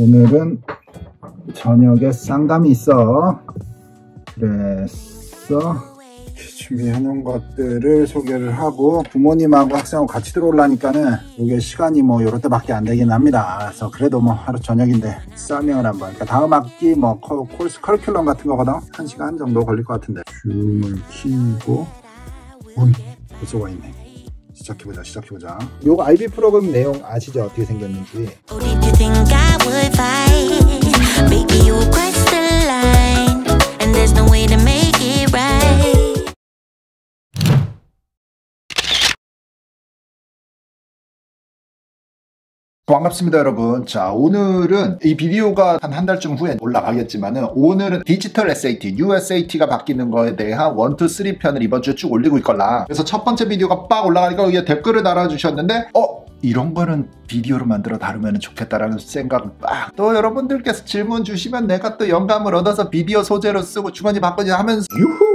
오늘은 저녁에 쌍담이 있어. 그래서 준비해놓은 것들을 소개를 하고, 부모님하고 학생하고 같이 들어오려니까는 이게 시간이 뭐 요럴 때밖에 안 되긴 합니다. 그래서 그래도 뭐 하루 저녁인데 싸밍을 한번. 그러니까 다음 학기 뭐 코스 커리큘럼 같은 거거든. 1시간 정도 걸릴 것 같은데. 줌을 키우고, 어이, 벌써가 있네. 시작해보자. 요거 IB 프로그램 내용 아시죠? 어떻게 생겼는지. 반갑습니다, 여러분. 자, 오늘은 이 비디오가 한 달쯤 후에 올라가겠지만은, 오늘은 디지털 SAT, USAT가 바뀌는 거에 대한 1, 2, 3 편을 이번 주에 쭉 올리고 있걸라. 그래서 첫 번째 비디오가 빡 올라가니까 여기에 댓글을 달아주셨는데, 이런 거는 비디오로 만들어 다루면 좋겠다라는 생각을 막, 또 여러분들께서 질문 주시면 내가 또 영감을 얻어서 비디오 소재로 쓰고 주거니 받거니 하면서, 유후!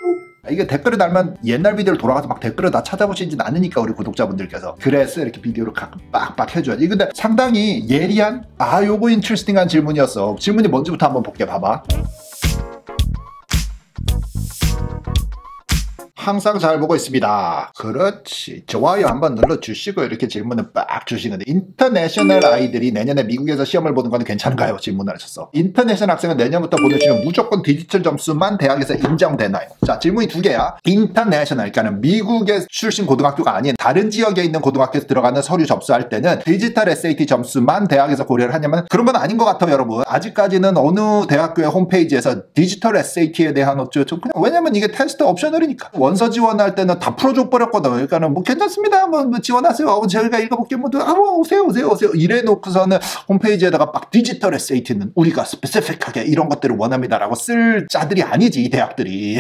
이게 댓글을 달면 옛날 비디오를 돌아가서 막 댓글을 다 찾아보시진 않으니까, 우리 구독자분들께서. 그래서 이렇게 비디오를 가끔 빡빡 해줘야지. 근데 상당히 예리한, 요거 인트레스팅한 질문이었어. 질문이 뭔지부터 한번 볼게. 봐봐. 항상 잘 보고 있습니다. 그렇지. 좋아요 한번 눌러주시고, 이렇게 질문을 빡 주시는데, 인터내셔널 아이들이 내년에 미국에서 시험을 보는 건 괜찮은가요? 질문을 하셨어. 인터내셔널 학생은 내년부터 보내주시면 무조건 디지털 점수만 대학에서 인정되나요? 자, 질문이 두 개야. 인터내셔널, 그러니까 미국의 출신 고등학교가 아닌 다른 지역에 있는 고등학교에서 들어가는 서류 접수할 때는 디지털 SAT 점수만 대학에서 고려를 하냐면, 그런 건 아닌 것 같아요, 여러분. 아직까지는 어느 대학교의 홈페이지에서 디지털 SAT에 대한 왜냐면 이게 테스트 옵셔널이니까. 원서 지원할 때는 다 풀어줘 버렸거든. 그러니까는 뭐 괜찮습니다, 뭐 지원하세요, 저희가 읽어볼게요, 오세요 이래놓고서는 홈페이지에다가 막 디지털 SAT는 우리가 스페시픽하게 이런 것들을 원합니다라고 쓸 자들이 아니지, 이 대학들이.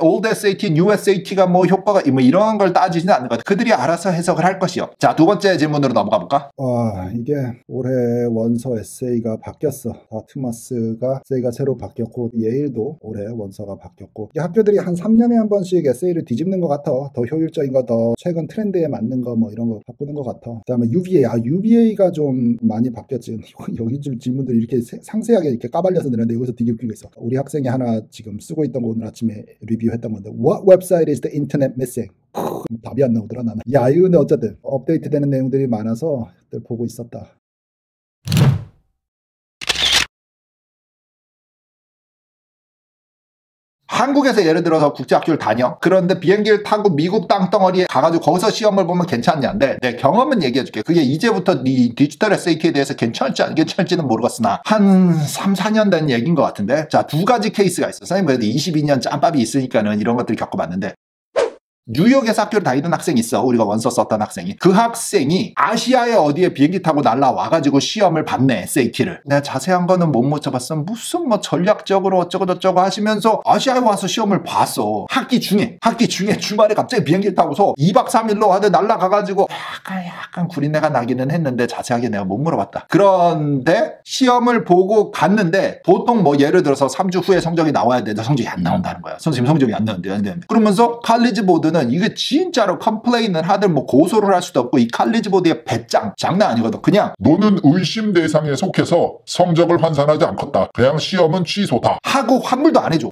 올드 SAT, 뉴 SAT가 뭐 효과가 뭐 이런 걸 따지지는 않는 것 같아. 그들이 알아서 해석을 할 것이요. 자, 두 번째 질문으로 넘어가 볼까? 이게 올해 원서 에세이가 바뀌었어. 다트마스가 에세이가 새로 바뀌었고, 예일도 올해 원서가 바뀌었고, 이게 학교들이 한 3년에 한 번씩 에세이를 뒤집는 것 같아. 더 효율적인 거, 더 최근 트렌드에 맞는 거, 뭐 이런 거 바꾸는 것 같아. 그 다음에 UVA. UVA가 좀 많이 바뀌었지. 여기 좀 질문들이 이렇게 상세하게 이렇게 까발려서 내는데, 여기서 되게 웃긴 게 있어. 우리 학생이 하나 지금 쓰고 있던 거 오늘 아침에 리뷰했던 건데, What website is the internet missing? 답이 안 나오더라, 나는. 근데 어쨌든 업데이트 되는 내용들이 많아서 늘 보고 있었다. 한국에서 예를 들어서 국제학교를 다녀. 그런데 비행기를 타고 미국 땅덩어리에 가가지고 거기서 시험을 보면 괜찮냐인데, 내 경험은 얘기해줄게. 그게 이제부터 이 디지털 SAT에 대해서 괜찮을지 안 괜찮을지는 모르겠으나 한 3, 4년 된 얘기인 것 같은데, 자, 두 가지 케이스가 있어. 선생님 그래도 22년 짬밥이 있으니까는 이런 것들을 겪어봤는데, 뉴욕에서 학교를 다니던 학생이 있어. 우리가 원서 썼던 학생이. 그 학생이 아시아의 어디에 비행기 타고 날라와가지고 시험을 봤네, SAT를. 내가 자세한 거는 못 묻혀봤어. 무슨 뭐 전략적으로 어쩌고저쩌고 하시면서 아시아에 와서 시험을 봤어. 학기 중에 주말에 갑자기 비행기를 타고서 2박 3일로 하여튼 날라가가지고 약간 구린내가 나기는 했는데, 자세하게 내가 못 물어봤다. 그런데 시험을 보고 갔는데, 보통 뭐 예를 들어서 3주 후에 성적이 나와야 되는데 성적이 안 나온다는 거야. 선생님 성적이 안 나온대요. 그러면서 칼리지 보드는, 이게 진짜로 컴플레인을 하든 뭐 고소를 할 수도 없고, 이 칼리지보드의 배짱 장난 아니거든. 그냥 너는 의심 대상에 속해서 성적을 환산하지 않겠다, 그냥 시험은 취소다 하고 환불도 안 해줘.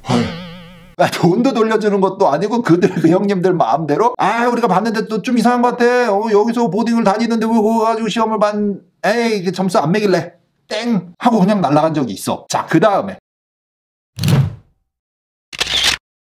돈도 돌려주는 것도 아니고, 그 형님들 마음대로 우리가 봤는데 또 좀 이상한 것 같아. 여기서 보딩을 다니는데 왜 그거 가지고 시험을 에이 점수 안 매길래 땡 하고 그냥 날아간 적이 있어. 자, 그 다음에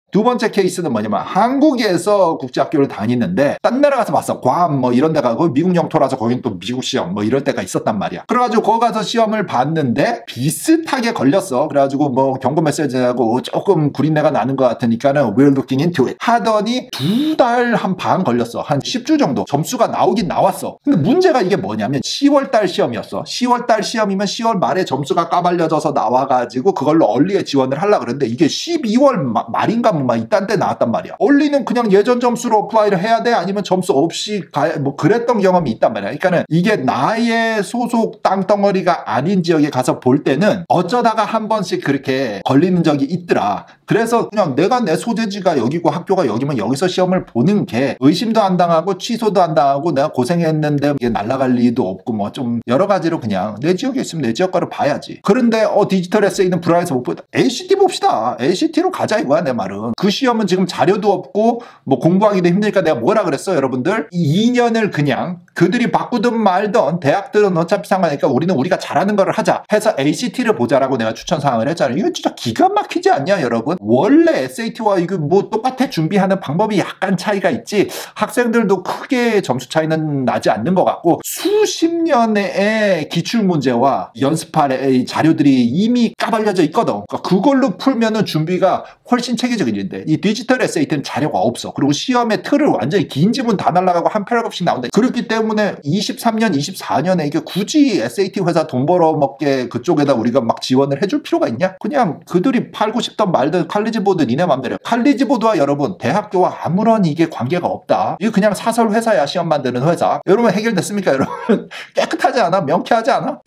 두 번째 케이스는 뭐냐면, 한국에서 국제학교를 다니는데 딴 나라 가서 봤어. 괌 뭐 이런 데 가고, 미국 영토라서 거긴 또 미국 시험 뭐 이럴 때가 있었단 말이야. 그래가지고 거기 가서 시험을 봤는데 비슷하게 걸렸어. 그래가지고 뭐 경고 메시지하고 조금 구린내가 나는 것 같으니까는 We're looking into it 하더니 2달 반 걸렸어. 한 10주 정도 점수가 나오긴 나왔어. 근데 문제가 이게 뭐냐면, 10월달 시험이었어. 10월달 시험이면 10월 말에 점수가 까발려져서 나와가지고 그걸로 얼리에 지원을 하려고 그랬는데, 이게 12월 말인가 막 이딴 때 나왔단 말이야. 원리는 그냥 예전 점수로 어플라이를 해야 돼? 아니면 점수 없이 뭐 그랬던 경험이 있단 말이야. 그러니까는 이게 나의 소속 땅덩어리가 아닌 지역에 가서 볼 때는 어쩌다가 한 번씩 그렇게 걸리는 적이 있더라. 그래서 그냥 내가 내 소재지가 여기고 학교가 여기면 여기서 시험을 보는 게 의심도 안 당하고 취소도 안 당하고 내가 고생했는데 이게 날아갈 리도 없고 뭐 좀 여러 가지로 그냥 내 지역에 있으면 내 지역 거를 봐야지. 그런데 디지털 에세이는 불안해서 못 보다. ACT 봅시다. ACT로 가자 이거야 내 말은. 그 시험은 지금 자료도 없고 뭐 공부하기도 힘드니까 내가 뭐라 그랬어 여러분들? 2년을 그냥 그들이 바꾸든 말든 대학들은 어차피 상관이니까 우리는 우리가 잘하는 거를 하자 해서 ACT를 보자라고 내가 추천사항을 했잖아요. 이거 진짜 기가 막히지 않냐 여러분? 원래 SAT와 이거 뭐 똑같아 준비하는 방법이 약간 차이가 있지 학생들도 크게 점수 차이는 나지 않는 것 같고 수십 년의 기출문제와 연습할 자료들이 이미 까발려져 있거든. 그러니까 그걸로 풀면은 준비가 훨씬 체계적인 일인데 이 디지털 SAT는 자료가 없어. 그리고 시험의 틀을 완전히 긴 지문 다 날라가고 한 패러그램씩 나온다. 그렇기 때문에 23년, 24년에 이게 굳이 SAT 회사 돈 벌어먹게 그쪽에다 우리가 막 지원을 해줄 필요가 있냐? 그냥 그들이 팔고 싶던 말든 칼리지보드 니네 맘대로. 칼리지보드와 여러분 대학교와 아무런 이게 관계가 없다. 이거 그냥 사설 회사야. 시험 만드는 회사. 여러분 해결됐습니까 여러분? 깨끗하지 않아? 명쾌하지 않아?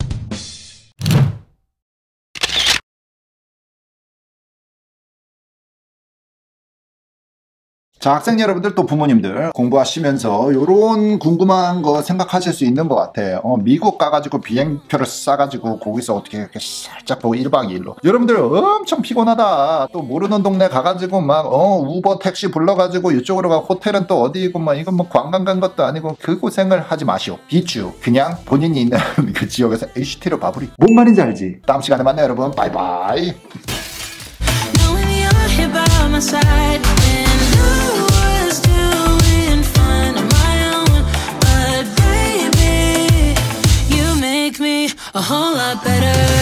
자, 학생 여러분들 또 부모님들 공부하시면서 요런 궁금한 거 생각하실 수 있는 것 같아요. 미국 가가지고 비행표를 싸가지고 거기서 어떻게 이렇게 살짝 보고 1박 2일로 여러분들 엄청 피곤하다. 또 모르는 동네 가가지고 막 우버 택시 불러가지고 이쪽으로 가 호텔은 또 어디고 막 이건 뭐 관광 간 것도 아니고 그 고생을 하지 마시오. 비추 그냥 본인이 있는 그 지역에서 HT로 봐버리. 뭔 말인지 알지? 다음 시간에 만나요 여러분. 바이바이. A whole lot better.